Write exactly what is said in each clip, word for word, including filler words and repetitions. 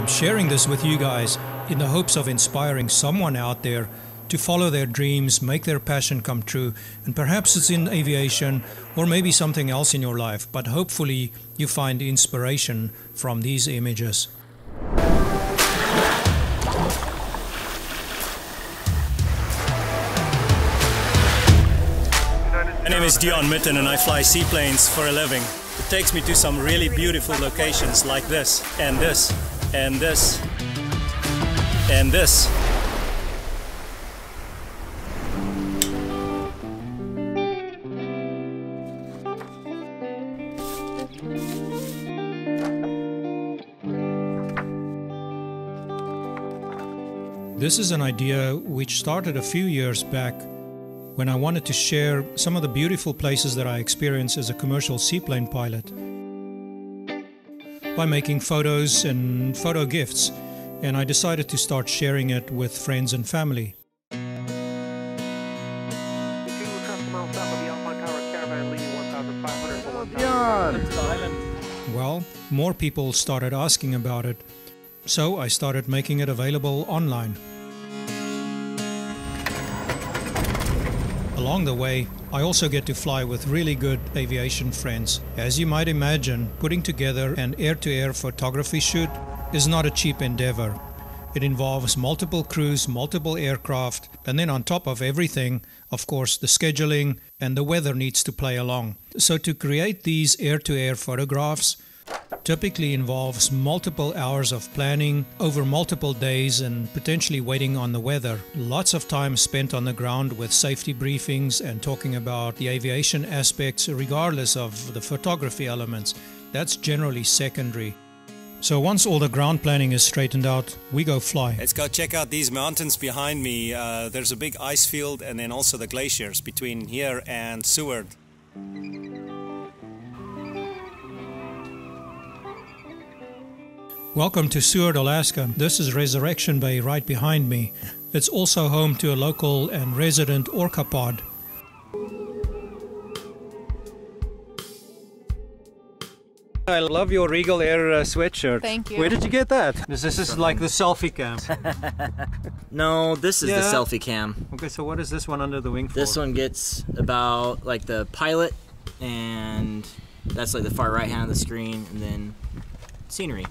I'm sharing this with you guys in the hopes of inspiring someone out there to follow their dreams, make their passion come true, and perhaps it's in aviation or maybe something else in your life, but hopefully you find inspiration from these images. My name is Deon Mitton and I fly seaplanes for a living. It takes me to some really beautiful locations like this, and this, and this, and this. This is an idea which started a few years back when I wanted to share some of the beautiful places that I experienced as a commercial seaplane pilot by making photos and photo gifts, and I decided to start sharing it with friends and family. Well, more people started asking about it, so I started making it available online. Along the way, I also get to fly with really good aviation friends. As you might imagine, putting together an air-to-air photography shoot is not a cheap endeavor. It involves multiple crews, multiple aircraft, and then on top of everything, of course, the scheduling and the weather needs to play along. So to create these air-to-air photographs typically involves multiple hours of planning over multiple days and potentially waiting on the weather. Lots of time spent on the ground with safety briefings and talking about the aviation aspects regardless of the photography elements. That's generally secondary. So once all the ground planning is straightened out, we go fly. Let's go check out these mountains behind me. Uh, there's a big ice field and then also the glaciers between here and Seward. Welcome to Seward, Alaska. This is Resurrection Bay right behind me. It's also home to a local and resident orca pod. I love your Regal Air uh, sweatshirt. Thank you. Where did you get that? This, this is like the selfie cam. No, this is yeah. the selfie cam. Okay, so what is this one under the wing for? This one gets about like the pilot, and that's like the far right hand of the screen, and then scenery.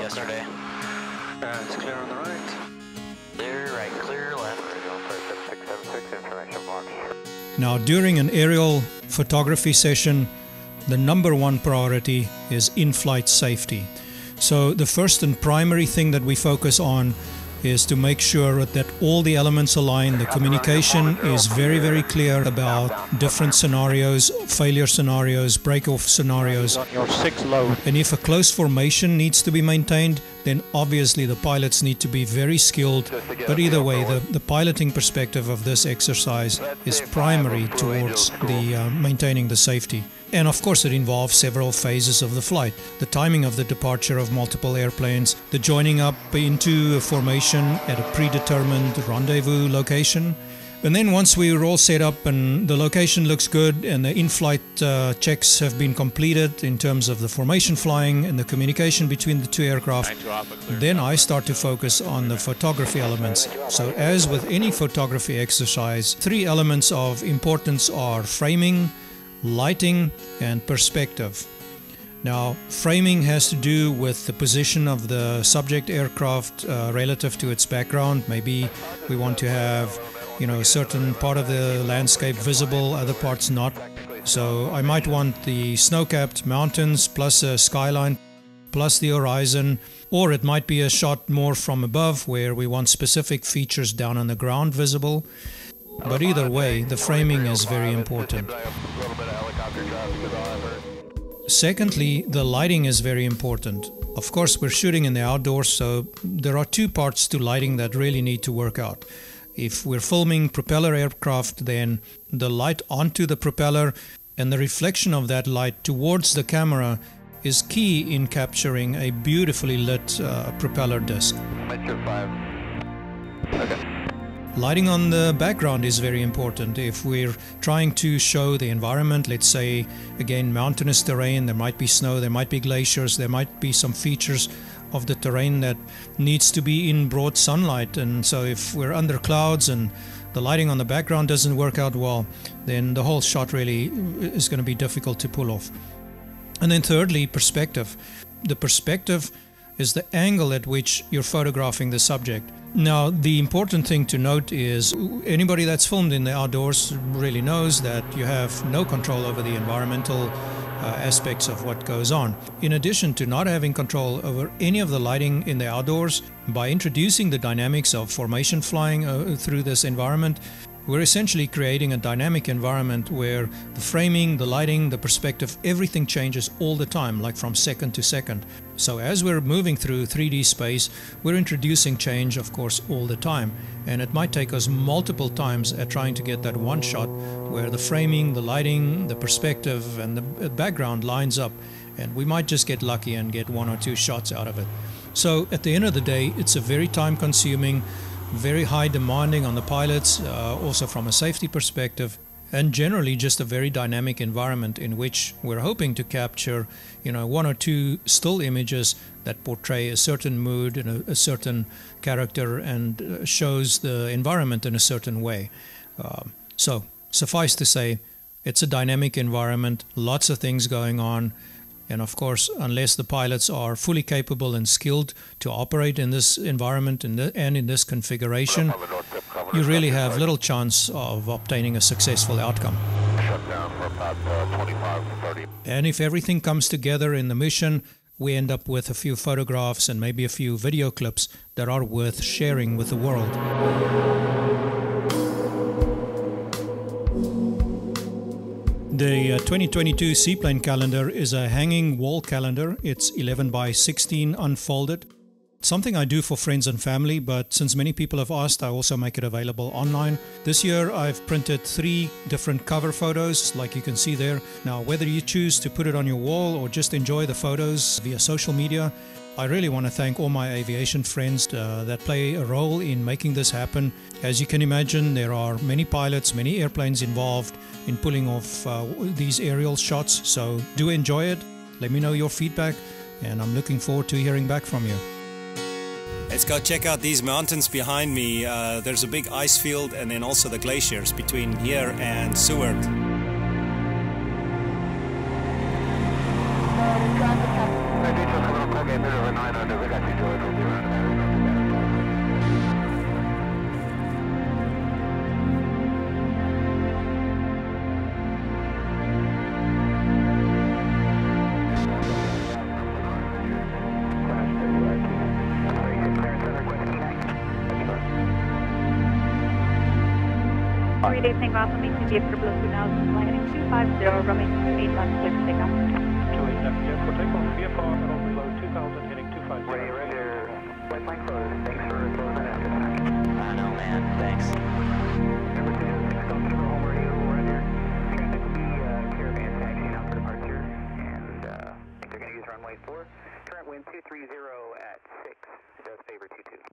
Yesterday. Uh, it's clear on the right. Clear right, clear left. Now, during an aerial photography session, the number one priority is in-flight safety. So the first and primary thing that we focus on is to make sure that all the elements align. The communication is very, very clear about different scenarios, failure scenarios, break-off scenarios. And if a close formation needs to be maintained, then obviously the pilots need to be very skilled. But either way, the, the piloting perspective of this exercise is primary towards the uh, maintaining the safety. And of course it involves several phases of the flight. The timing of the departure of multiple airplanes, the joining up into a formation at a predetermined rendezvous location. And then once we were all set up and the location looks good and the in-flight uh, checks have been completed in terms of the formation flying and the communication between the two aircraft, then I start to focus on the photography elements. So as with any photography exercise, three elements of importance are framing, lighting, and perspective. Now, framing has to do with the position of the subject aircraft uh, relative to its background. Maybe we want to have, you know, a certain part of the landscape visible, other parts not. So I might want the snow-capped mountains plus a skyline plus the horizon, or it might be a shot more from above where we want specific features down on the ground visible. But either way, the framing is very important. Secondly, the lighting is very important. Of course, we're shooting in the outdoors, so there are two parts to lighting that really need to work out. If we're filming propeller aircraft, then the light onto the propeller and the reflection of that light towards the camera is key in capturing a beautifully lit uh, propeller disc. Okay. Lighting on the background is very important. If we're trying to show the environment, let's say, again, mountainous terrain, there might be snow, there might be glaciers, there might be some features of the terrain that needs to be in broad sunlight. And so if we're under clouds and the lighting on the background doesn't work out well, then the whole shot really is going to be difficult to pull off. And then thirdly, perspective. The perspective is the angle at which you're photographing the subject. Now, the important thing to note is anybody that's filmed in the outdoors really knows that you have no control over the environmental Uh, aspects of what goes on. In addition to not having control over any of the lighting in the outdoors, by introducing the dynamics of formation flying uh, through this environment, we're essentially creating a dynamic environment where the framing, the lighting, the perspective, everything changes all the time, like from second to second. So as we're moving through three D space, we're introducing change, of course, all the time. And it might take us multiple times at trying to get that one shot where the framing, the lighting, the perspective, and the background lines up. And we might just get lucky and get one or two shots out of it. So at the end of the day, it's a very time-consuming, very high demanding on the pilots, uh, also from a safety perspective, and generally just a very dynamic environment in which we're hoping to capture, you know, one or two still images that portray a certain mood and a, a certain character and uh, shows the environment in a certain way. Um, so suffice to say, it's a dynamic environment, lots of things going on. And of course, unless the pilots are fully capable and skilled to operate in this environment and in this configuration, you really have little chance of obtaining a successful outcome. And if everything comes together in the mission, we end up with a few photographs and maybe a few video clips that are worth sharing with the world. The twenty twenty-two seaplane calendar is a hanging wall calendar. It's eleven by sixteen unfolded. Something I do for friends and family, but since many people have asked, I also make it available online. This year I've printed three different cover photos, like you can see there. Now, whether you choose to put it on your wall or just enjoy the photos via social media, I really want to thank all my aviation friends uh, that play a role in making this happen. As you can imagine, there are many pilots, many airplanes involved in pulling off uh, these aerial shots, so do enjoy it. Let me know your feedback, and I'm looking forward to hearing back from you. Let's go check out these mountains behind me. Uh, there's a big ice field and then also the glaciers between here and Seward. Three-day off, me to be at triple two now, landing two five zero, runway two eight left, clear for takeoff. Two eight left, clear for takeoff. V F R and over below two thousand, heading two five zero. Right there. White line closed. Thanks for closing that out. I know, man. Thanks. Current wind two three zero at six, does favor two two.